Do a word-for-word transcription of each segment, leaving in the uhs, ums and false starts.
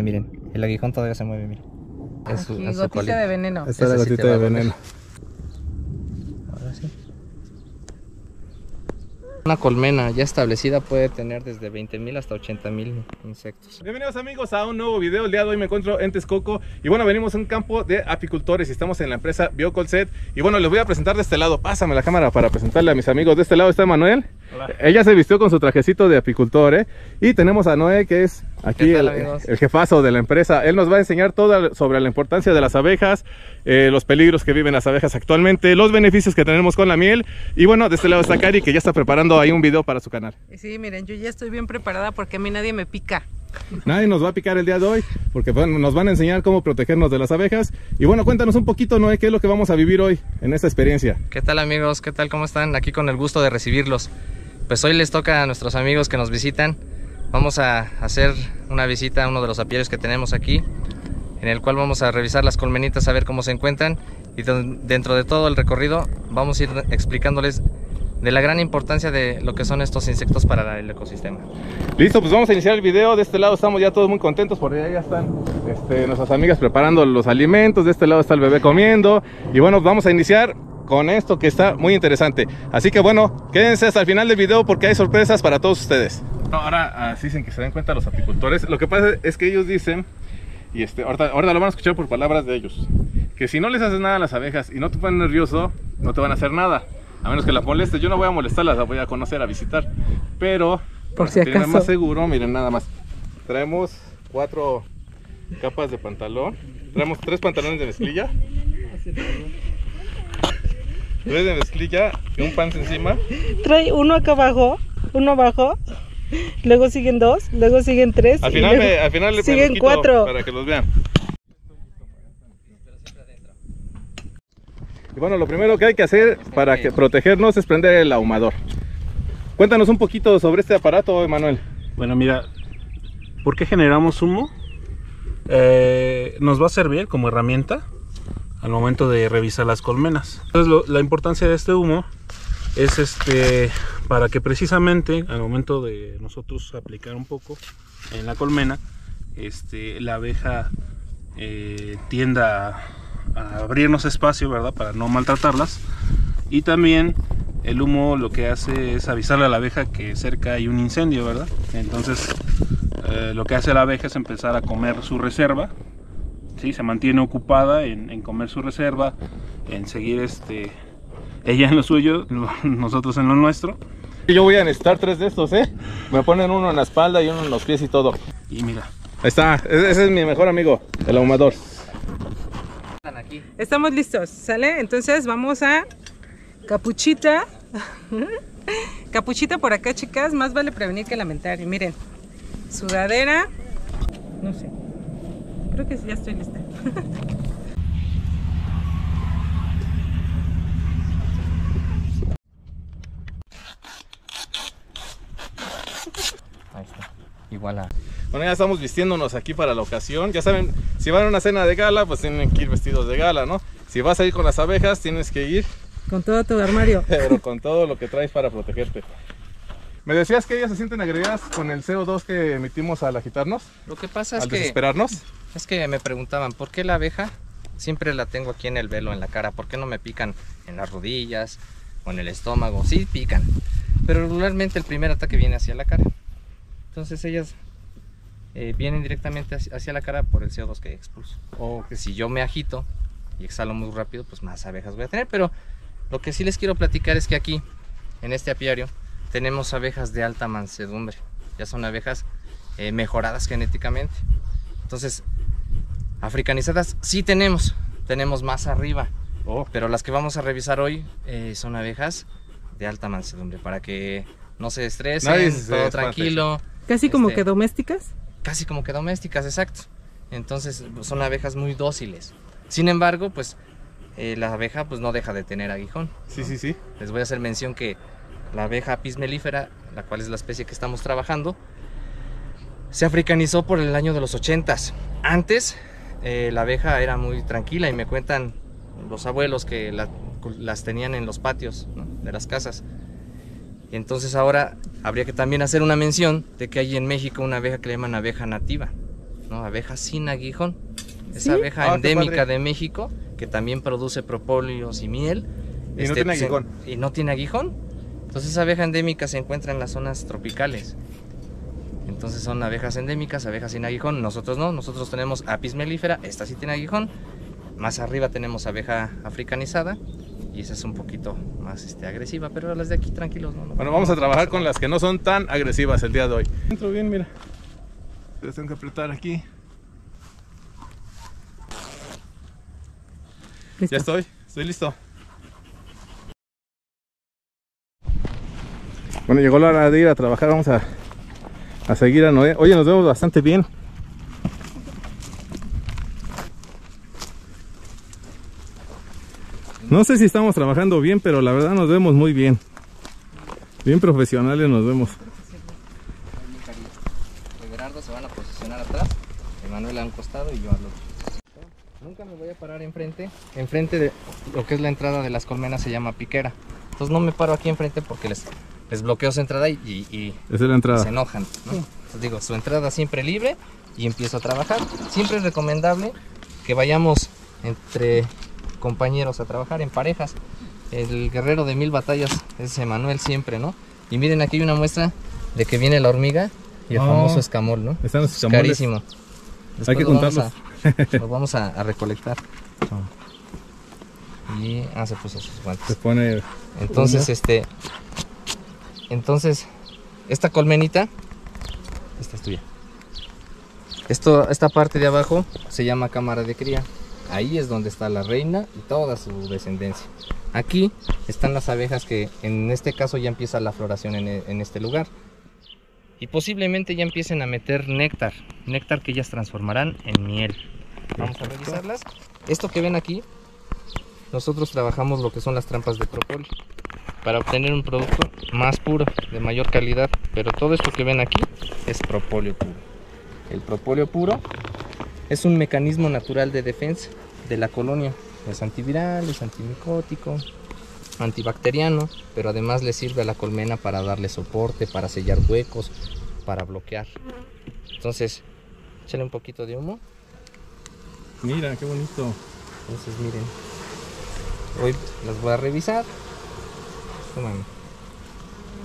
Miren, el aguijón todavía se mueve, miren. Es su, su gotita de veneno. Esta es la gotita de veneno. Ahora sí. Una colmena ya establecida puede tener desde veinte mil hasta ochenta mil insectos. Bienvenidos amigos a un nuevo video. El día de hoy me encuentro en Texcoco y bueno, venimos a un campo de apicultores y estamos en la empresa Biocolced. Y bueno, les voy a presentar de este lado. Pásame la cámara para presentarle a mis amigos. De este lado está Manuel. Hola. Ella se vistió con su trajecito de apicultor, ¿eh? Y tenemos a Noé, que es aquí tal, el, el jefazo de la empresa. Él nos va a enseñar todo sobre la importancia de las abejas, eh, los peligros que viven las abejas actualmente, los beneficios que tenemos con la miel. Y bueno, de este lado está Cari, que ya está preparando ahí un video para su canal. Sí, miren, yo ya estoy bien preparada porque a mí nadie me pica. Nadie nos va a picar el día de hoy, porque bueno, nos van a enseñar cómo protegernos de las abejas. Y bueno, cuéntanos un poquito, Noé, qué es lo que vamos a vivir hoy en esta experiencia. ¿Qué tal amigos? ¿Qué tal? ¿Cómo están? Aquí con el gusto de recibirlos. Pues hoy les toca a nuestros amigos que nos visitan. Vamos a hacer una visita a uno de los apiarios que tenemos aquí, en el cual vamos a revisar las colmenitas, a ver cómo se encuentran. Y dentro de todo el recorrido vamos a ir explicándoles de la gran importancia de lo que son estos insectos para el ecosistema. Listo, pues vamos a iniciar el video. De este lado estamos ya todos muy contentos, por allá ya están este, nuestras amigas preparando los alimentos. De este lado está el bebé comiendo. Y bueno, vamos a iniciar con esto que está muy interesante. Así que bueno, quédense hasta el final del video porque hay sorpresas para todos ustedes. Ahora así sin que se den cuenta los apicultores, lo que pasa es que ellos dicen, y este, ahorita, ahorita lo van a escuchar por palabras de ellos, que si no les haces nada a las abejas y no te ponen nervioso, no te van a hacer nada. A menos que las molestes. Yo no voy a molestarlas, las voy a conocer, a visitar. Pero, por si acaso, más seguro, miren nada más. Traemos cuatro capas de pantalón. Traemos tres pantalones de mezclilla. Tres de mezclilla y un pants encima. Trae uno acá abajo, uno abajo. Luego siguen dos, luego siguen tres. Al final, me, al final le siguen cuatro. Para que los vean. Y bueno, lo primero que hay que hacer para que protegernos es prender el ahumador. Cuéntanos un poquito sobre este aparato, Manuel. Bueno, mira, ¿por qué generamos humo? Eh, nos va a servir como herramienta al momento de revisar las colmenas. Entonces, lo, la importancia de este humo es este para que precisamente al momento de nosotros aplicar un poco en la colmena, este, la abeja eh, tienda a A abrirnos espacio, ¿verdad? Para no maltratarlas. Y también el humo lo que hace es avisarle a la abeja que cerca hay un incendio, ¿verdad? Entonces eh, lo que hace la abeja es empezar a comer su reserva, ¿sí? Se mantiene ocupada en, en comer su reserva, en seguir este, ella en lo suyo, nosotros en lo nuestro. Yo voy a necesitar tres de estos, ¿eh? Me ponen uno en la espalda y uno en los pies y todo. Y mira, ahí está, ese es mi mejor amigo, el ahumador. Aquí. Estamos listos, ¿sale? Entonces vamos a capuchita. Capuchita por acá, chicas. Más vale prevenir que lamentar. Y miren, sudadera. No sé, creo que ya estoy lista. Ahí está. Igual a... Bueno, ya estamos vistiéndonos aquí para la ocasión. Ya saben, si van a una cena de gala, pues tienen que ir vestidos de gala, ¿no? Si vas a ir con las abejas, tienes que ir... con todo tu armario. Pero con todo lo que traes para protegerte. Me decías que ellas se sienten agregadas con el C O dos que emitimos al agitarnos. Lo que pasa es que... al desesperarnos. Es que me preguntaban, ¿por qué la abeja siempre la tengo aquí en el velo, en la cara? ¿Por qué no me pican en las rodillas o en el estómago? Sí pican, pero regularmente el primer ataque viene hacia la cara. Entonces ellas... Eh, vienen directamente hacia la cara por el C O dos que expulso. O que si yo me agito y exhalo muy rápido, pues más abejas voy a tener. Pero lo que sí les quiero platicar es que aquí, en este apiario, tenemos abejas de alta mansedumbre. Ya son abejas eh, mejoradas genéticamente. Entonces, africanizadas sí tenemos, tenemos más arriba. Oh. Pero las que vamos a revisar hoy eh, son abejas de alta mansedumbre, para que no se estresen, nadie se todo tranquilo. Casi como este, que domésticas. Casi como que domésticas, exacto. Entonces pues son abejas muy dóciles. Sin embargo, pues eh, la abeja pues no deja de tener aguijón, ¿no? Sí, sí, sí. Les voy a hacer mención que la abeja apis mellifera, la cual es la especie que estamos trabajando, se africanizó por el año de los ochentas. Antes eh, la abeja era muy tranquila y me cuentan los abuelos que la, las tenían en los patios, ¿no? De las casas. Entonces ahora habría que también hacer una mención de que hay en México una abeja que le llaman abeja nativa, ¿no? Abeja sin aguijón. ¿Sí? Esa abeja ah, endémica de México, que también produce propóleos y miel. Y este, no tiene aguijón. Y no tiene aguijón. Entonces esa abeja endémica se encuentra en las zonas tropicales. Entonces son abejas endémicas, abejas sin aguijón. Nosotros no, nosotros tenemos Apis mellifera, esta sí tiene aguijón. Más arriba tenemos abeja africanizada y esa es un poquito más este, agresiva, pero las de aquí tranquilos. No, no, bueno, vamos a trabajar con las que no son tan agresivas el día de hoy. Entro bien, mira. Les tengo que apretar aquí. Listo. Ya estoy, estoy listo. Bueno, llegó la hora de ir a trabajar, vamos a, a seguir a Noé. Oye, nos vemos bastante bien. No sé si estamos trabajando bien, pero la verdad nos vemos muy bien. Bien profesionales nos vemos. Gerardo se van a posicionar atrás, Manuel a un costado y yo al otro. Nunca me voy a parar enfrente, enfrente de lo que es la entrada de las colmenas, se llama piquera. Entonces no me paro aquí enfrente porque les... les bloqueo su entrada y, y, y se enojan, ¿no? Sí. Entonces digo, su entrada siempre libre y empiezo a trabajar. Siempre es recomendable que vayamos entre compañeros a trabajar, en parejas. El guerrero de mil batallas es Manuel siempre, ¿no? Y miren, aquí hay una muestra de que viene la hormiga y el oh, famoso escamol, ¿no? Están los escamoles. Carísimo. Después hay que contarlos. Los vamos a, a recolectar. Oh. Y, ah, se puso sus guantes. Se pone... Entonces, ¿no? este... Entonces, esta colmenita, esta es tuya. Esto, esta parte de abajo se llama cámara de cría. Ahí es donde está la reina y toda su descendencia. Aquí están las abejas que en este caso ya empieza la floración en, en este lugar. Y posiblemente ya empiecen a meter néctar. Néctar que ellas transformarán en miel. Vamos a revisarlas. Esto que ven aquí, nosotros trabajamos lo que son las trampas de propóleo, para obtener un producto más puro, de mayor calidad, pero todo esto que ven aquí es propóleo puro. El propóleo puro es un mecanismo natural de defensa de la colonia, es antiviral, es antimicótico, antibacteriano, pero además le sirve a la colmena para darle soporte, para sellar huecos, para bloquear. Entonces, échale un poquito de humo. Mira, qué bonito. Entonces, miren, hoy las voy a revisar.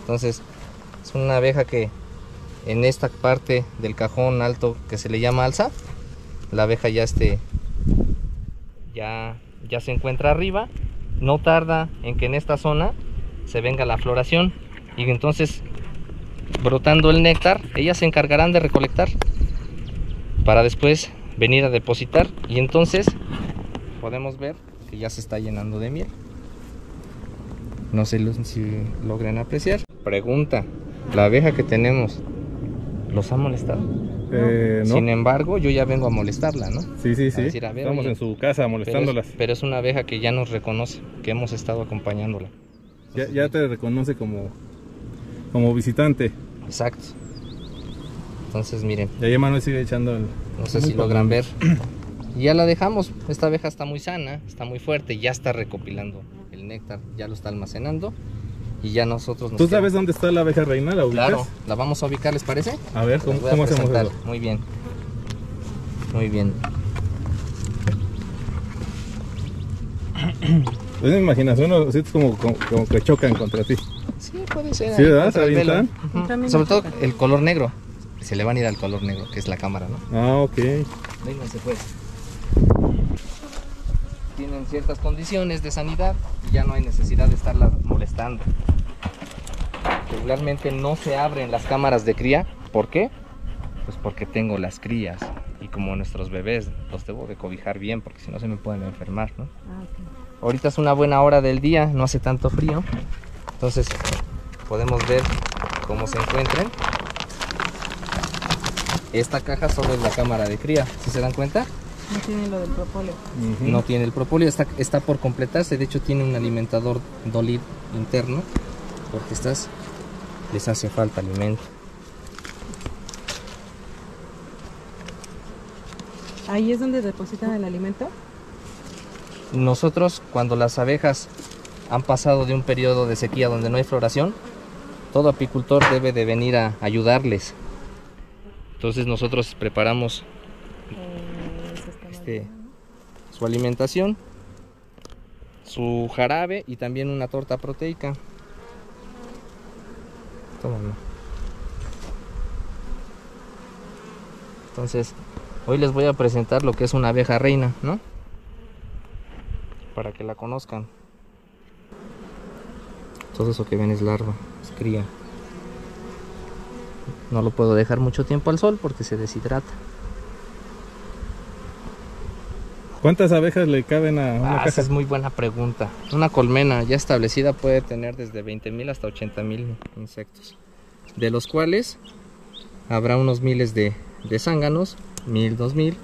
Entonces es una abeja que en esta parte del cajón alto que se le llama alza, la abeja ya este ya, ya se encuentra arriba. No tarda en que en esta zona se venga la floración y entonces, brotando el néctar, ellas se encargarán de recolectar para después venir a depositar, y entonces podemos ver que ya se está llenando de miel. No sé si logran apreciar. Pregunta, ¿la abeja que tenemos los ha molestado? Eh, no. Sin embargo, yo ya vengo a molestarla, ¿no? Sí, sí, sí. A decir, a ver, estamos oye, en su casa molestándolas. Pero es, pero es una abeja que ya nos reconoce, que hemos estado acompañándola. Entonces, ya, ya te reconoce como, como visitante. Exacto. Entonces, miren. Y ahí Manuel sigue echando el... No sé si logran ver. Y ya la dejamos. Esta abeja está muy sana, está muy fuerte, ya está recopilando el néctar, ya lo está almacenando y ya nosotros nos... ¿Tú sabes dónde está la abeja reina? ¿La ubicas? Claro, la vamos a ubicar, ¿les parece? A ver, ¿cómo, a cómo hacemos eso? Muy bien, muy bien. Es mi imaginación, los sitios como, como, como que chocan contra ti. Sí, puede ser. ¿Sí, verdad? ¿Se avientan? Uh -huh. Sobre todo el color negro, se le van a ir al color negro, que es la cámara, ¿no? Ah, ok. Vénganse pues. Tienen ciertas condiciones de sanidad y ya no hay necesidad de estarlas molestando. Regularmente no se abren las cámaras de cría. ¿Por qué? Pues porque tengo las crías y como nuestros bebés los debo de cobijar bien porque si no se me pueden enfermar, ¿no? Ah, okay. Ahorita es una buena hora del día, no hace tanto frío, entonces podemos ver cómo se encuentran. Esta caja solo es la cámara de cría, ¿sí se dan cuenta? No tiene lo del propóleo. Uh-huh. No tiene el propóleo, está, está por completarse. De hecho tiene un alimentador dolid interno, porque estas les hace falta alimento. ¿Ahí es donde depositan el alimento? Nosotros, cuando las abejas han pasado de un periodo de sequía donde no hay floración, todo apicultor debe de venir a ayudarles. Entonces nosotros preparamos este, su alimentación, su jarabe y también una torta proteica. Tómalo. Entonces, hoy les voy a presentar lo que es una abeja reina, ¿no? Para que la conozcan. Todo eso que ven es larva, es cría. No lo puedo dejar mucho tiempo al sol porque se deshidrata. ¿Cuántas abejas le caben a una ah, caja? Esa es muy buena pregunta. Una colmena ya establecida puede tener desde veinte mil hasta ochenta mil insectos, de los cuales habrá unos miles de, de zánganos, mil, dos mil,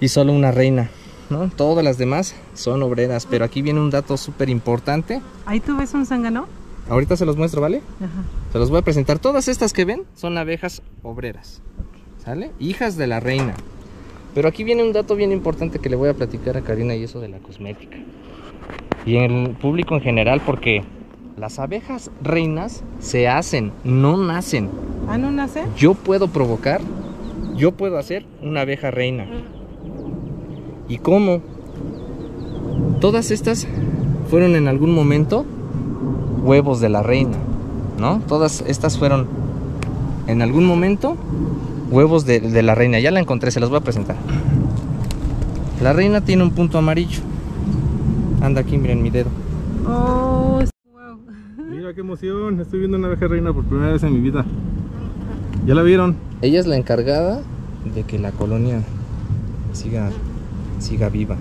y solo una reina, ¿no? Todas las demás son obreras, pero aquí viene un dato súper importante. ¿Ahí tú ves un zángano? Ahorita se los muestro, ¿vale? Ajá. Se los voy a presentar. Todas estas que ven son abejas obreras, ¿sale? Hijas de la reina. Pero aquí viene un dato bien importante que le voy a platicar a Karina, y eso de la cosmética. Y el público en general, porque las abejas reinas se hacen, no nacen. ¿Ah, no nacen? Yo puedo provocar, yo puedo hacer una abeja reina. ¿Y cómo? Todas estas fueron en algún momento huevos de la reina, ¿no? Todas estas fueron en algún momento huevos de, de la reina. Ya la encontré, se los voy a presentar. La reina tiene un punto amarillo. Anda aquí, miren mi dedo. Oh, wow. Mira qué emoción, estoy viendo una abeja reina por primera vez en mi vida. ¿Ya la vieron? Ella es la encargada de que la colonia siga, siga viva.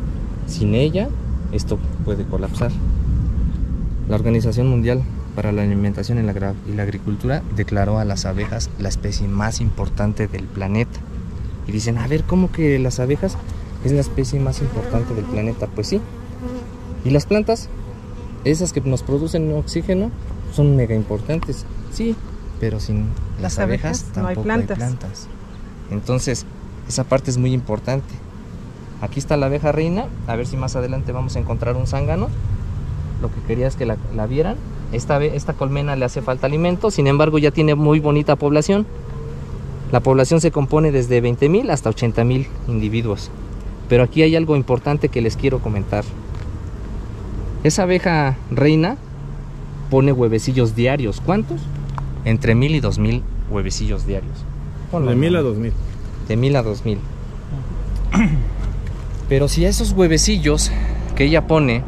Sin ella, esto puede colapsar. La Organización Mundial para la Alimentación y la Agricultura declaró a las abejas la especie más importante del planeta. Y dicen, a ver, ¿cómo que las abejas es la especie más importante del planeta? Pues sí. Y las plantas, esas que nos producen oxígeno, son mega importantes. Sí, pero sin las, las abejas, abejas tampoco no hay, plantas. hay plantas. Entonces, esa parte es muy importante. Aquí está la abeja reina. A ver si más adelante vamos a encontrar un zángano. Lo que quería es que la, la vieran. Esta, esta colmena le hace falta alimento, sin embargo ya tiene muy bonita población. La población se compone desde veinte mil hasta ochenta mil individuos. Pero aquí hay algo importante que les quiero comentar. Esa abeja reina pone huevecillos diarios. ¿Cuántos? Entre mil y dos mil huevecillos diarios. Ponlo, de mil a dos mil. De mil a dos mil. Pero si esos huevecillos que ella pone,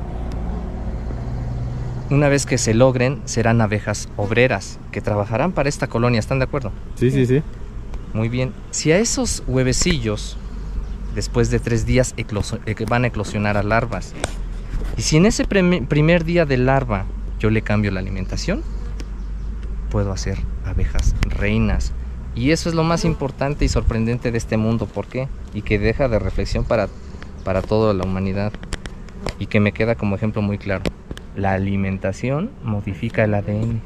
una vez que se logren, serán abejas obreras que trabajarán para esta colonia. ¿Están de acuerdo? Sí, sí, sí. Muy bien. Si a esos huevecillos, después de tres días, van a eclosionar a larvas. Y si en ese primer día de larva yo le cambio la alimentación, puedo hacer abejas reinas. Y eso es lo más importante y sorprendente de este mundo. ¿Por qué? Y que deja de reflexión para, para toda la humanidad. Y que me queda como ejemplo muy claro. La alimentación modifica el A D N.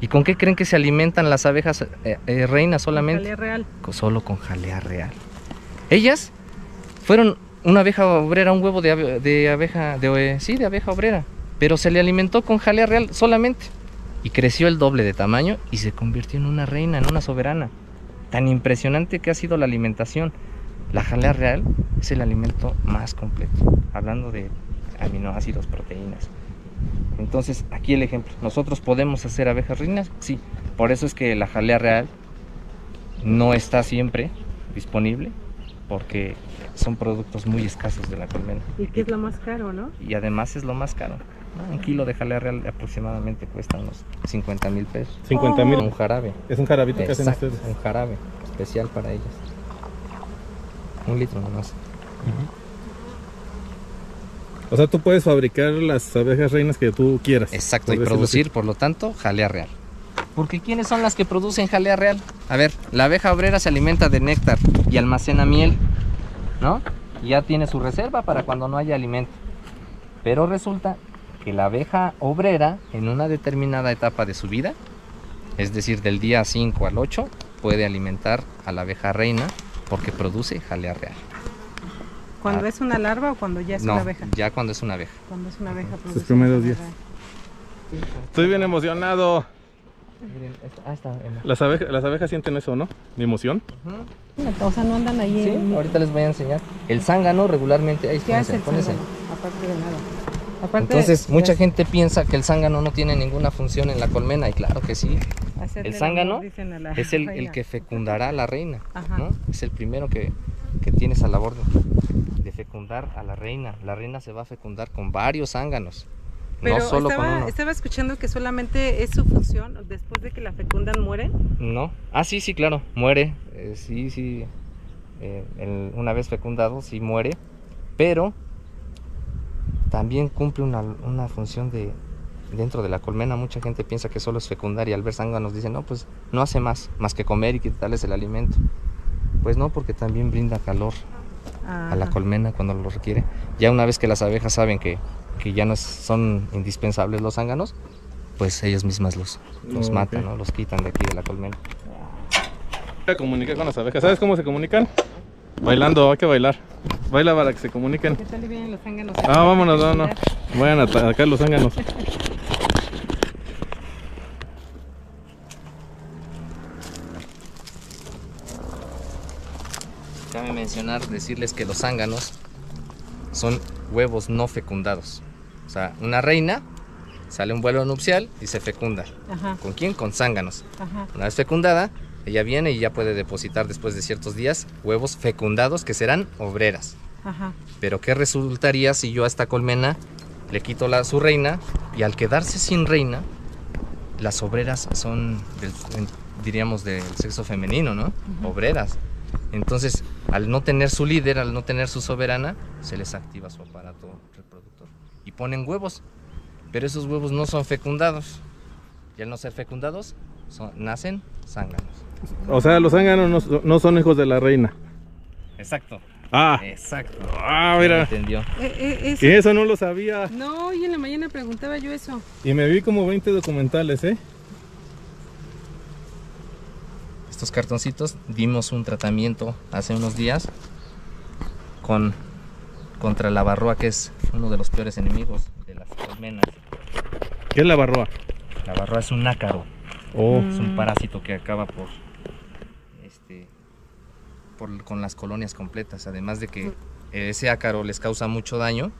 ¿Y con qué creen que se alimentan las abejas eh, eh, reinas solamente? Jalea real. Solo con jalea real. Ellas fueron una abeja obrera, un huevo de, de abeja, de, eh, sí, de abeja obrera, pero se le alimentó con jalea real solamente. Y creció el doble de tamaño y se convirtió en una reina, en una soberana. Tan impresionante que ha sido la alimentación. La jalea real es el alimento más completo, hablando de aminoácidos, proteínas. Entonces, aquí el ejemplo. ¿Nosotros podemos hacer abejas reinas? Sí. Por eso es que la jalea real no está siempre disponible, porque son productos muy escasos de la colmena. Y que es lo más caro, ¿no? Y además es lo más caro, ¿no? Un kilo de jalea real aproximadamente cuesta unos cincuenta mil pesos. cincuenta mil. Un jarabe. Es un jarabito. Exacto, que hacen ustedes. Un jarabe especial para ellas. Un litro nomás. Uh-huh. O sea, tú puedes fabricar las abejas reinas que tú quieras. Exacto, y producir, por lo tanto, jalea real. Porque ¿quiénes son las que producen jalea real? A ver, la abeja obrera se alimenta de néctar y almacena miel, ¿no? Y ya tiene su reserva para cuando no haya alimento. Pero resulta que la abeja obrera, en una determinada etapa de su vida, es decir, del día cinco al ocho, puede alimentar a la abeja reina porque produce jalea real. ¿Cuando es una larva o cuando ya es no, una abeja? ya cuando es una abeja. Cuando es una abeja. Sus primeros días. Estoy bien emocionado. Miren, esta, esta, en la... las, abejas, las abejas sienten eso, ¿no? De emoción. Uh-huh. O sea, no andan ahí. Sí, en... ahorita les voy a enseñar. El zángano regularmente... Ahí, ¿qué hace el zángano? Aparte de nada. Aparte, entonces, mucha es... gente piensa que el zángano no tiene ninguna función en la colmena, y claro que sí. Hacerte el zángano la... es el, el que fecundará a la reina, ¿no? Es el primero que, que tiene esa labor de, de fecundar a la reina. La reina se va a fecundar con varios zánganos. Pero no solo estaba, con uno. Estaba escuchando que solamente es su función, después de que la fecundan, ¿muere? No, ah sí, sí, claro, muere, eh, sí, sí, eh, el, una vez fecundado sí muere, pero también cumple una, una función de dentro de la colmena. Mucha gente piensa que solo es fecundar, y al ver zánganos dicen, no, pues no hace más, más que comer y quitarles el alimento. Pues no, porque también brinda calor ah. a la colmena cuando lo requiere. Ya una vez que las abejas saben que que ya no son indispensables los zánganos, pues ellas mismas los, los okay. matan, ¿no? Los quitan de aquí de la colmena. Se comunican con las abejas. ¿Sabes cómo se comunican? Bailando, hay que bailar. Baila para que se comuniquen. ¿Qué tal le vienen los zánganos? Ah, vámonos, no, no. Vayan a atacar los zánganos. Cabe mencionar, decirles que los zánganos son huevos no fecundados. O sea, una reina sale un vuelo nupcial y se fecunda. Ajá. ¿Con quién? Con zánganos. Ajá. Una vez fecundada, ella viene y ya puede depositar después de ciertos días huevos fecundados que serán obreras. Ajá. Pero ¿qué resultaría si yo a esta colmena le quito la, su reina? Y al quedarse sin reina, las obreras son, del, diríamos, del sexo femenino, ¿no? Ajá. Obreras. Entonces, al no tener su líder, al no tener su soberana, se les activa su aparato reproductor y ponen huevos, pero esos huevos no son fecundados, y al no ser fecundados, son, nacen zánganos. O sea, los zánganos no, no son hijos de la reina. Exacto. Ah, exacto. Ah, mira. Entendió. Eh, eh, eso. Que eso no lo sabía. No, hoy en la mañana preguntaba yo eso. Y me vi como veinte documentales, ¿eh? Estos cartoncitos dimos un tratamiento hace unos días con, contra la varroa, que es uno de los peores enemigos de las colmenas. ¿Qué es la varroa? La varroa es un ácaro. Oh. Es un parásito que acaba por, este, por con las colonias completas. Además de que ese ácaro les causa mucho daño,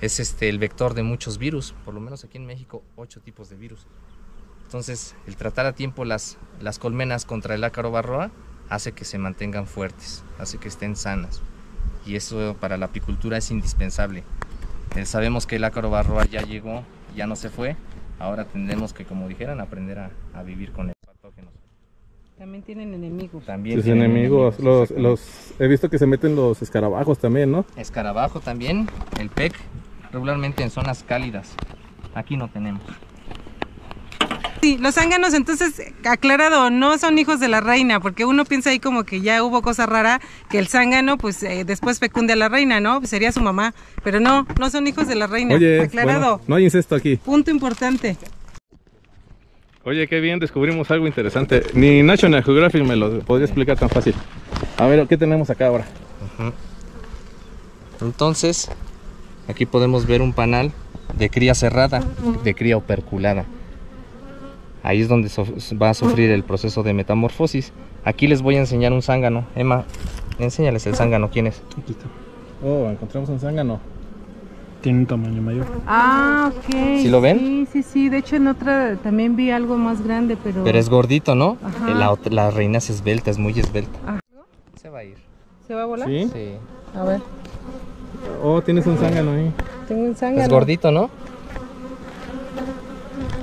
es este, el vector de muchos virus. Por lo menos aquí en México, ocho tipos de virus. Entonces, el tratar a tiempo las, las colmenas contra el ácaro varroa hace que se mantengan fuertes, hace que estén sanas. Y eso para la apicultura es indispensable. Eh, sabemos que el ácaro varroa ya llegó, ya no se fue. Ahora tendremos que, como dijeran, aprender a, a vivir con el patógeno. También tienen enemigos. También sí, tienen enemigos. enemigos los, los, he visto que se meten los escarabajos también, ¿no? Escarabajo también, el pec, regularmente en zonas cálidas. Aquí no tenemos. Sí, los zánganos, entonces, aclarado, no son hijos de la reina, porque uno piensa ahí como que ya hubo cosa rara, que el zángano, pues, eh, después fecunde a la reina, ¿no? Pues sería su mamá, pero no, no son hijos de la reina. Oye, aclarado. Bueno, no hay incesto aquí. Punto importante. Oye, qué bien, descubrimos algo interesante. Ni National Geographic me lo podría explicar tan fácil. A ver, ¿qué tenemos acá ahora? Uh-huh. Entonces, aquí podemos ver un panal de cría cerrada, de cría operculada. Ahí es donde va a sufrir el proceso de metamorfosis. Aquí les voy a enseñar un zángano. Emma, enséñales el zángano. ¿Quién es? Aquí está. Oh, encontramos un zángano. Tiene un tamaño mayor. Ah, ok. ¿Sí lo ven? Sí, sí, sí. De hecho, en otra también vi algo más grande, pero... Pero es gordito, ¿no? Ajá. La, la reina es esbelta, es muy esbelta. Ajá. Se va a ir. ¿Se va a volar? Sí. Sí. A ver. Oh, tienes un zángano ahí. Tengo un zángano. Es gordito, ¿no?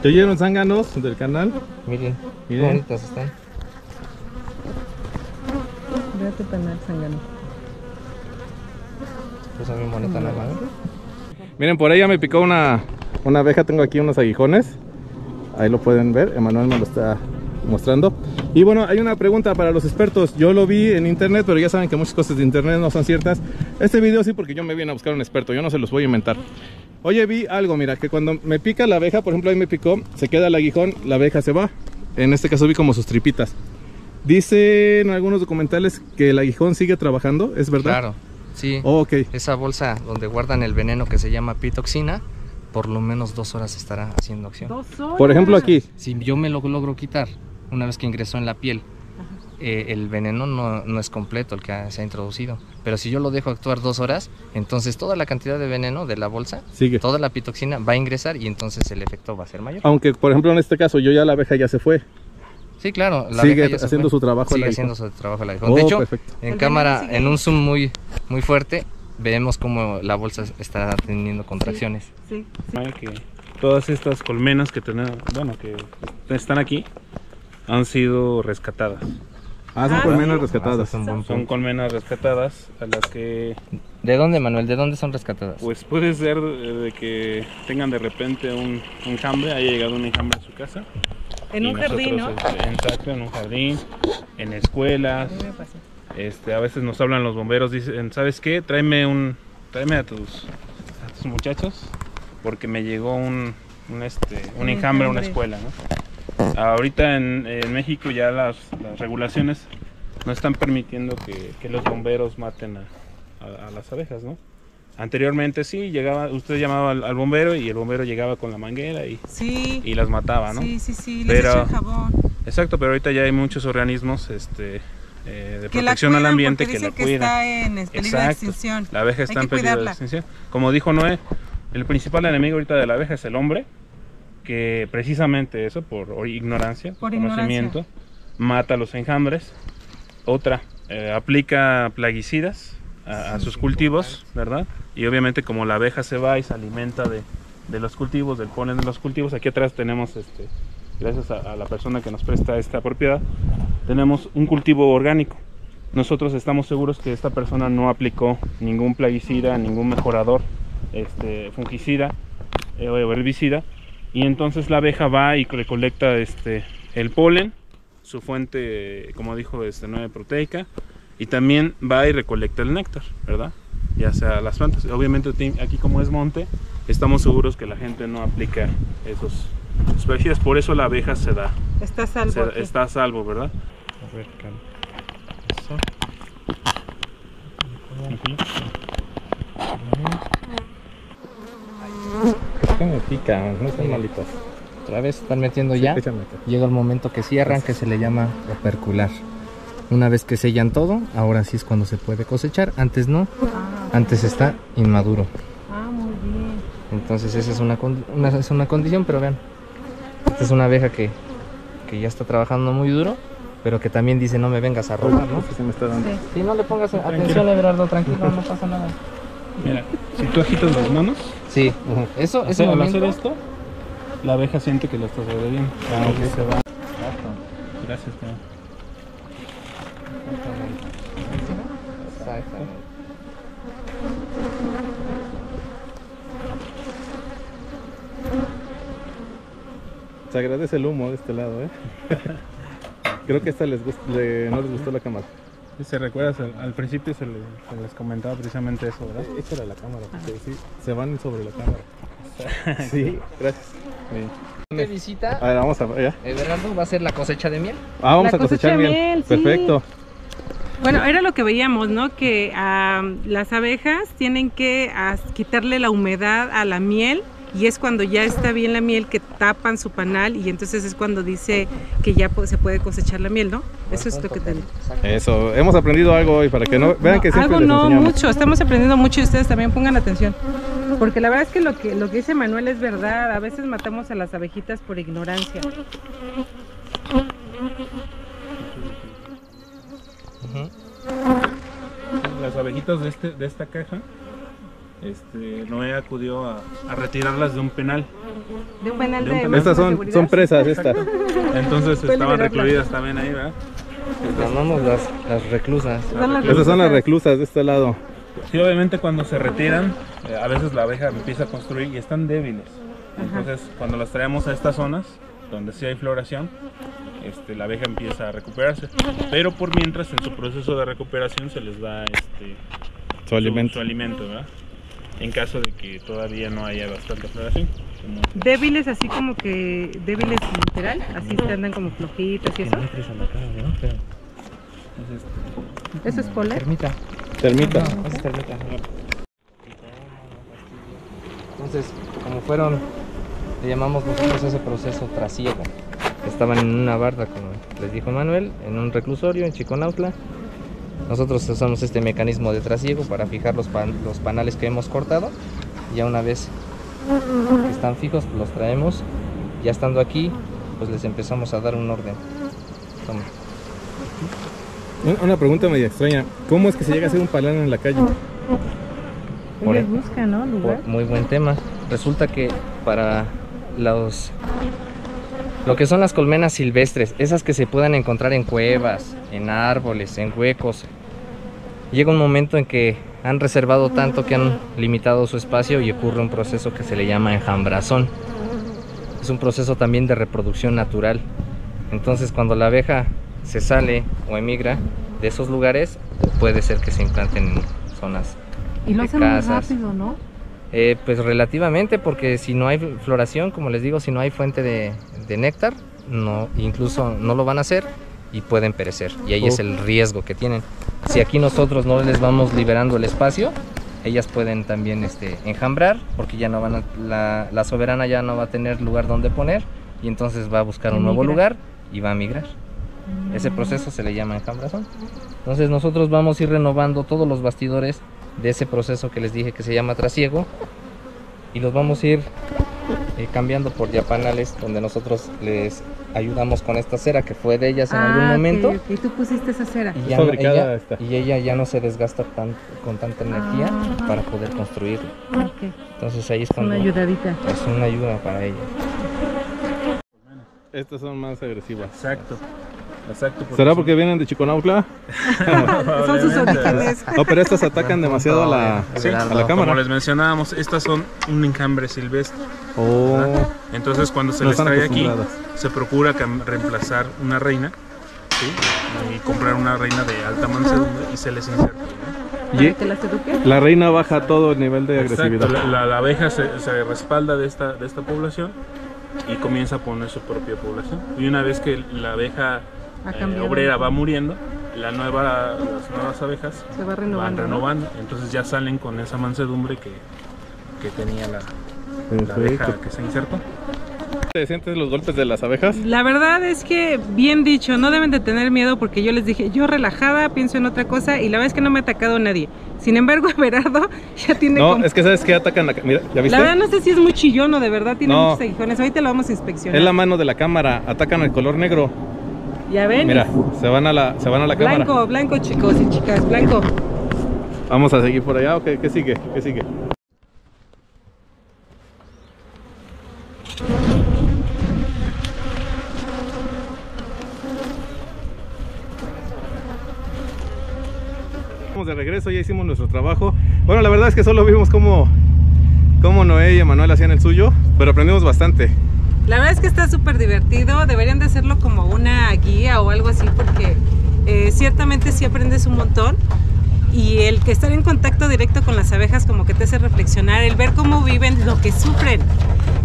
¿Te oyeron zánganos del canal? Miren, miren. Bonitas están. Mira tu panal zángano. Pues es bien bonita la madre. Miren, por ahí ya me picó una, una abeja. Tengo aquí unos aguijones. Ahí lo pueden ver. Emanuel me lo está mostrando. Y bueno, hay una pregunta para los expertos. Yo lo vi en internet, pero ya saben que muchas cosas de internet no son ciertas. Este video sí, porque yo me vine a buscar un experto. Yo no se los voy a inventar. Oye, vi algo, mira, que cuando me pica la abeja, por ejemplo, ahí me picó, se queda el aguijón, la abeja se va. En este caso vi como sus tripitas. Dicen algunos documentales que el aguijón sigue trabajando, ¿es verdad? Claro, sí. Oh, ok. Esa bolsa donde guardan el veneno que se llama pitoxina, por lo menos dos horas estará haciendo acción. ¿Dos horas? Por ejemplo aquí. Si yo me lo logro quitar, una vez que ingresó en la piel, eh, el veneno no, no es completo el que se ha introducido. Pero si yo lo dejo actuar dos horas, entonces toda la cantidad de veneno de la bolsa, sigue. Toda la pitoxina va a ingresar y entonces el efecto va a ser mayor. Aunque, por ejemplo, en este caso, yo ya la abeja ya se fue. Sí, claro. La sigue haciendo su trabajo. Sigue haciendo su trabajo. La oh, de hecho, perfecto. En el cámara, en un zoom muy, muy fuerte, vemos cómo la bolsa está teniendo contracciones. Sí, sí, sí. Que todas estas colmenas que tenemos, bueno, que están aquí, han sido rescatadas. Ah, son ah, colmenas sí. rescatadas. Ah, son, son colmenas rescatadas a las que... ¿De dónde, Manuel? ¿De dónde son rescatadas? Pues puede ser de que tengan de repente un enjambre, haya llegado un enjambre a su casa. En un nosotros, jardín, ¿no? Exacto, en un jardín, en escuelas. ¿Qué me pasa? Este, a veces nos hablan los bomberos, dicen, ¿sabes qué? Tráeme, un, tráeme a, tus, a tus muchachos porque me llegó un, un, este, un enjambre a una escuela, ¿no? Ahorita en, en México ya las, las regulaciones no están permitiendo que, que los bomberos maten a, a, a las abejas, ¿no? Anteriormente sí, llegaba, usted llamaba al, al bombero y el bombero llegaba con la manguera y, sí, y las mataba, ¿no? Sí, sí, sí, les echó el jabón. Exacto, pero ahorita ya hay muchos organismos, este... Eh, de que protección al ambiente que la cuidan. Está en peligro de extinción. La abeja está en peligro de extinción. Como dijo Noé, el principal enemigo ahorita de la abeja es el hombre, que precisamente eso, por ignorancia, por conocimiento, ignorancia. mata a los enjambres. Otra, eh, aplica plaguicidas a, sí, a sus cultivos, ¿verdad? Y obviamente como la abeja se va y se alimenta de, de los cultivos, del polen de los cultivos, aquí atrás tenemos este... gracias a, a la persona que nos presta esta propiedad, tenemos un cultivo orgánico. Nosotros estamos seguros que esta persona no aplicó ningún plaguicida, ningún mejorador, este, fungicida eh, o herbicida, y entonces la abeja va y recolecta este, el polen, su fuente, como dijo, este, nueva proteica, y también va y recolecta el néctar, ¿verdad? Ya sea las plantas. Obviamente aquí como es monte, estamos seguros que la gente no aplica esos... por eso la abeja se da. Está a salvo. Se, está a salvo, ¿verdad? A ver, eso. ¿Por qué me pican? No están malitos. Otra vez están metiendo ya. Sí, llega el momento que cierran, que se le llama opercular. Una vez que sellan todo, ahora sí es cuando se puede cosechar. Antes no, antes está inmaduro. Entonces esa es una, una, es una condición, pero vean, esta es una abeja que, que ya está trabajando muy duro, pero que también dice, no me vengas a robar, ¿no? Sí, se me está dando. Sí. Sí, no le pongas tranquilo. Atención, Everardo, tranquilo, no pasa nada. Mira, si tú agitas las manos, sí, uh-huh. eso, hacer, al hacer esto, la abeja siente que la estás agrediendo. Ah, okay. Se va. Gracias, tío. Exactamente. Se agradece el humo de este lado, ¿eh? Creo que esta les gustó, le, no les gustó la cámara. Si se recuerdas, al, al principio se, le, se les comentaba precisamente eso, ¿verdad? Sí, échala la cámara, porque sí, se van sobre la cámara. Sí, gracias. Bien. ¿Qué visita? A ver, vamos a ver. Everardo va a hacer la cosecha de miel. Ah, vamos la a cosechar miel. miel. Perfecto. Sí. Bueno, era lo que veíamos, ¿no? Que um, las abejas tienen que quitarle la humedad a la miel. Y es cuando ya está bien la miel que tapan su panal y entonces es cuando dice que ya se puede cosechar la miel, ¿no? Eso es lo que tenemos. Eso, hemos aprendido algo hoy para que no vean que siempre les enseñamos. Algo no mucho, estamos aprendiendo mucho y ustedes también pongan atención. Porque la verdad es que lo que lo que dice Manuel es verdad, a veces matamos a las abejitas por ignorancia. Uh-huh. Las abejitas de, este, de esta caja. Este, Noé acudió a, a retirarlas de un penal. De un penal de, un penal. de Estas son, son presas, estas. Entonces estaban recluidas también ahí, ¿verdad? Llamamos las, las reclusas. Estas son las reclusas de este lado. Sí, obviamente cuando se retiran, eh, a veces la abeja empieza a construir y están débiles. Entonces, ajá, cuando las traemos a estas zonas, donde sí hay floración, este, la abeja empieza a recuperarse. Pero por mientras, en su proceso de recuperación, se les da este, su alimento. Su, su alimento, ¿verdad? En caso de que todavía no haya bastante floración. Débiles, así como que débiles literal, así se andan como flojitas y eso. ¿Eso es cola? Termita. Termita. Entonces, como fueron, le llamamos nosotros ese proceso trasiego. Estaban en una barda, como les dijo Manuel, en un reclusorio en Chiconautla. Nosotros usamos este mecanismo de trasiego para fijar los, pan, los panales que hemos cortado. Ya una vez que están fijos, los traemos. Ya estando aquí, pues les empezamos a dar un orden. Toma. Una pregunta medio extraña. ¿Cómo es que se llega a hacer un panal en la calle? Por, les busca, ¿no? Lugar. Por, muy buen tema. Resulta que para los... Lo que son las colmenas silvestres, esas que se puedan encontrar en cuevas, en árboles, en huecos, llega un momento en que han reservado tanto que han limitado su espacio y ocurre un proceso que se le llama enjambrazón. Es un proceso también de reproducción natural. Entonces, cuando la abeja se sale o emigra de esos lugares, puede ser que se implanten en zonas de casas. Y lo hacen muy rápido, ¿no? Eh, pues relativamente, porque si no hay floración, como les digo, si no hay fuente de, de néctar, no, incluso no lo van a hacer y pueden perecer. Y ahí oh. es el riesgo que tienen. Si aquí nosotros no les vamos liberando el espacio, ellas pueden también este, enjambrar, porque ya no van a, la, la soberana ya no va a tener lugar donde poner, y entonces va a buscar un nuevo lugar y va a migrar. Ese proceso se le llama enjambrazón. Entonces nosotros vamos a ir renovando todos los bastidores de ese proceso que les dije que se llama trasiego, y los vamos a ir eh, cambiando por ya panales donde nosotros les ayudamos con esta cera que fue de ellas en ah, algún momento. Y okay, okay. Tú pusiste esa cera y, ya no, ella, y ella ya no se desgasta tan, con tanta energía ah, para poder construirlo. Okay. Entonces ahí es cuando una ayudadita. Es una ayuda para ella. Estas son más agresivas. Exacto. Exacto, porque ¿será porque vienen de Chiconautla? Son sus orígenes. No, pero estas atacan demasiado a la, sí, a la cámara. Como les mencionábamos, estas son un enjambre silvestre. Oh, entonces cuando se no les trae aquí, se procura reemplazar una reina, ¿sí? Y comprar una reina de alta mansedumbre y se les inserta, ¿no? ¿Y la reina baja todo el nivel de exacto, agresividad? La, la, la abeja se, se respalda de esta, de esta población y comienza a poner su propia población. Y una vez que la abeja Eh, obrera va muriendo, la nueva, las nuevas abejas se va renovando, van renovando, ¿no? Entonces ya salen con esa mansedumbre que, que tenía la, la abeja que se insertó. ¿Te sientes los golpes de las abejas? La verdad es que, bien dicho, no deben de tener miedo, porque yo les dije, yo relajada, pienso en otra cosa, y la verdad es que no me ha atacado nadie. Sin embargo, Everardo ya tiene... No, como... es que sabes que atacan la... Mira, ¿ya viste? La verdad no sé si es muy chillón o de verdad tiene no. muchos aguijones, ahorita lo vamos a inspeccionar. Es la mano de la cámara, atacan el color negro. Ya ven. Mira, se van a la, se van a la blanco, cámara. Blanco, chicos y chicas, blanco. Vamos a seguir por allá, ¿o qué, qué sigue? ¿Qué sigue? Estamos de regreso, ya hicimos nuestro trabajo. Bueno, la verdad es que solo vimos cómo, cómo Noé y Manuel hacían el suyo, pero aprendimos bastante. La verdad es que está súper divertido, deberían de hacerlo como una guía o algo así, porque eh, ciertamente sí aprendes un montón, y el que estar en contacto directo con las abejas como que te hace reflexionar, el ver cómo viven, lo que sufren,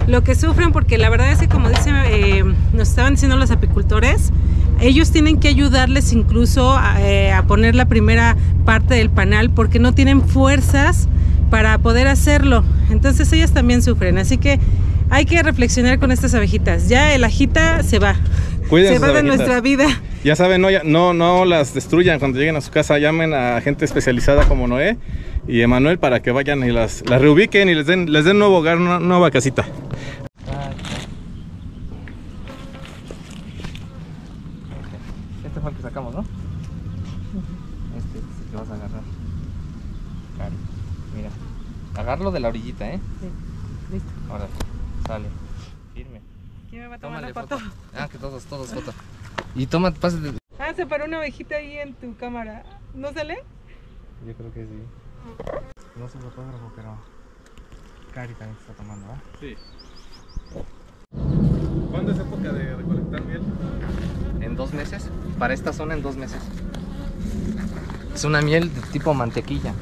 lo que sufren, porque la verdad es que, como dicen, eh, nos estaban diciendo los apicultores, ellos tienen que ayudarles incluso a, eh, a poner la primera parte del panal, porque no tienen fuerzas para poder hacerlo, entonces ellas también sufren, así que hay que reflexionar con estas abejitas. Ya el ajita se va. Cuiden se va de abejitas. Nuestra vida. Ya saben, no, no, no las destruyan cuando lleguen a su casa. Llamen a gente especializada como Noé y Emanuel para que vayan y las, las reubiquen y les den, les den nuevo hogar, una nueva casita. Este fue el que sacamos, ¿no? Este es el que vas a agarrar. Cari, mira. Agarrarlo de la orillita, ¿eh? Sí. Listo. Ahora. Sale, firme. ¿Quién me va a tomar la foto? foto? Ah, que todos, todos foto. Y toma, pásate. Ah, se paró una abejita ahí en tu cámara. ¿No sale? Yo creo que sí. No soy fotógrafo, pero Cari también está tomando, ¿ah? ¿eh? Sí. ¿Cuándo es época de recolectar miel? En dos meses. Para esta zona en dos meses. Es una miel de tipo mantequilla.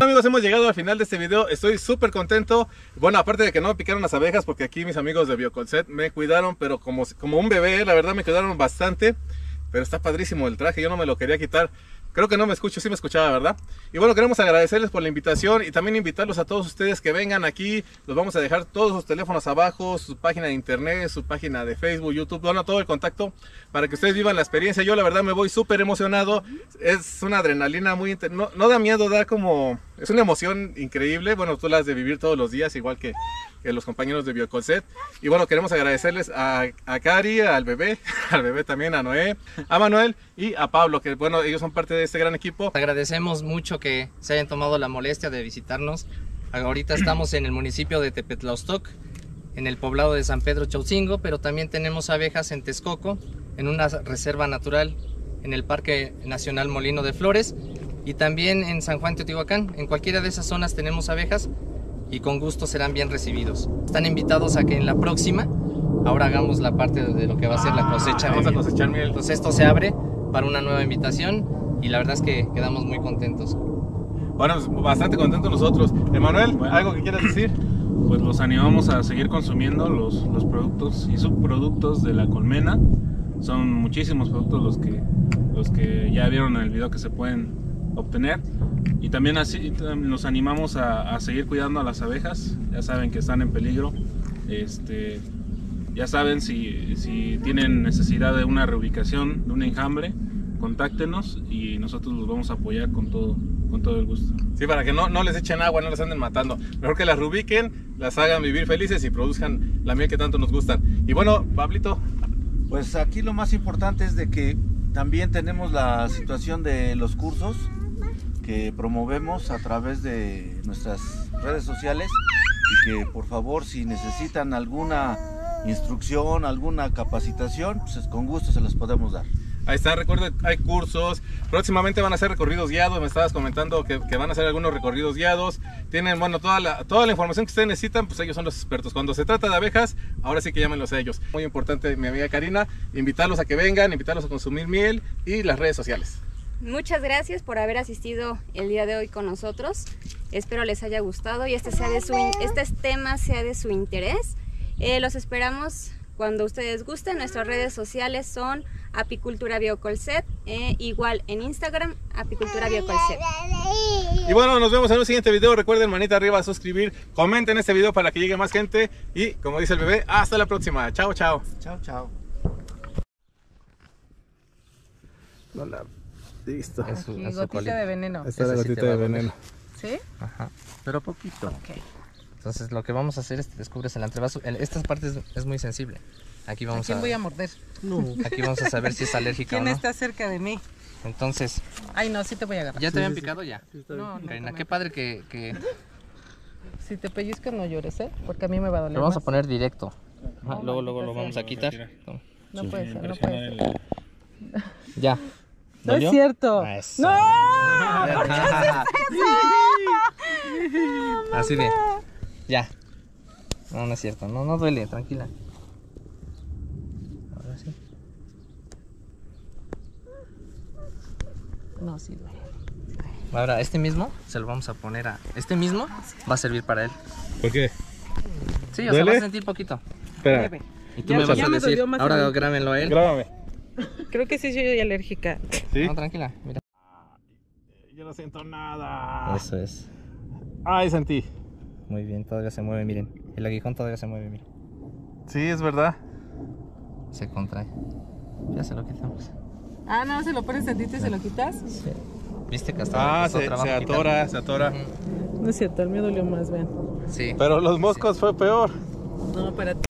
Amigos, hemos llegado al final de este video, estoy súper contento. Bueno, aparte de que no me picaron las abejas, porque aquí mis amigos de Biocolced me cuidaron, pero como, como un bebé, la verdad me cuidaron bastante. Pero está padrísimo el traje, yo no me lo quería quitar. Creo que no me escucho, sí me escuchaba, ¿verdad? Y bueno, queremos agradecerles por la invitación y también invitarlos a todos ustedes que vengan aquí. Los vamos a dejar todos sus teléfonos abajo, su página de internet, su página de Facebook, YouTube, bueno, todo el contacto para que ustedes vivan la experiencia. Yo la verdad me voy súper emocionado, es una adrenalina muy... Inter... No, no da miedo, da como... Es una emoción increíble, bueno, tú la has de vivir todos los días, igual que, que los compañeros de Biocolced. Y bueno, queremos agradecerles a, a Cari, al bebé, al bebé también, a Noé, a Manuel y a Pablo, que bueno, ellos son parte de este gran equipo. Agradecemos mucho que se hayan tomado la molestia de visitarnos. Ahorita estamos en el municipio de Tepetlaustoc, en el poblado de San Pedro Chaucingo, pero también tenemos abejas en Texcoco, en una reserva natural, en el Parque Nacional Molino de Flores, y también en San Juan Teotihuacán. En cualquiera de esas zonas tenemos abejas y con gusto serán bien recibidos. Están invitados a que en la próxima, ahora hagamos la parte de lo que va a ser la cosecha. Ah, vamos a cosechar miel. Entonces esto se abre para una nueva invitación. Y la verdad es que quedamos muy contentos. Bueno, pues bastante contentos nosotros. Emanuel, bueno, ¿algo que quieras decir? Pues los animamos a seguir consumiendo los, los productos y subproductos de la colmena. Son muchísimos productos los que, los que ya vieron en el video que se pueden obtener. Y también así nos animamos a, a seguir cuidando a las abejas. Ya saben que están en peligro. Este, ya saben si, si tienen necesidad de una reubicación, de un enjambre. Contáctenos y nosotros los vamos a apoyar con todo, con todo el gusto. Sí, para que no, no les echen agua, no les anden matando. Mejor que las reubiquen, las hagan vivir felices y produzcan la miel que tanto nos gustan. Y bueno, Pablito. Pues aquí lo más importante es de que también tenemos la situación de los cursos que promovemos a través de nuestras redes sociales y que por favor si necesitan alguna instrucción, alguna capacitación, pues con gusto se las podemos dar. Ahí está, recuerden, hay cursos, próximamente van a hacer recorridos guiados, me estabas comentando que, que van a hacer algunos recorridos guiados, tienen, bueno, toda la, toda la información que ustedes necesitan, pues ellos son los expertos. Cuando se trata de abejas, ahora sí que llámenlos a ellos. Muy importante, mi amiga Karina, invitarlos a que vengan, invitarlos a consumir miel y las redes sociales. Muchas gracias por haber asistido el día de hoy con nosotros, espero les haya gustado y este, sea de su, este tema sea de su interés, eh, los esperamos cuando ustedes gusten. Nuestras redes sociales son Apicultura Biocolced, eh, igual en Instagram, Apicultura Biocolced. Y bueno, nos vemos en un siguiente video. Recuerden manita arriba, suscribir, comenten este video para que llegue más gente. Y como dice el bebé, hasta la próxima. Chao, chao. Chao, chao. No la... Listo. Es su, es su gotita de veneno. Esta es la gotita de veneno. ¿Sí? Ajá. Pero poquito. Ok. Entonces lo que vamos a hacer es que descubres el antebrazo. En estas partes es muy sensible. Aquí vamos a... ¿A quién voy a morder? No. Aquí vamos a saber si es alérgica o no. ¿Quién está cerca de mí? Entonces... Ay, no, sí te voy a agarrar. ¿Ya te habían picado ya? No, no. Karina, qué padre que, que... Si te pellizcas no llores, ¿eh? Porque a mí me va a doler. Lo vamos a poner directo. Ajá, luego, luego lo vamos a quitar. No puede ser, no puede ser. Ya. No es cierto. Eso. ¡No! ¿Por qué haces eso? Así de... Ya. No, no es cierto. No, no duele, tranquila. Ahora sí. No, sí duele. Ahora, este mismo se lo vamos a poner a... Este mismo va a servir para él. ¿Por qué? Sí, o ¿duele? Sea, va a sentir poquito. Espera. Y tú ya, me vas a decir, ahora grábenlo a él. Grábame. Creo que sí soy alérgica. ¿Sí? No, tranquila, mira. Yo no siento nada. Eso es. Ay, sentí. Muy bien, todavía se mueve, miren. El aguijón todavía se mueve, miren. Sí, es verdad. Se contrae. Ya se lo quitamos. Ah, no, se lo pones tantito y sí. Se lo quitas. Sí. ¿Viste que hasta... Ah, se, se atora, quitarlo. Se atora. Uh-huh. No es cierto, el mío dolió más, vean. Sí. Pero los moscos sí. Fue peor. No, para ti.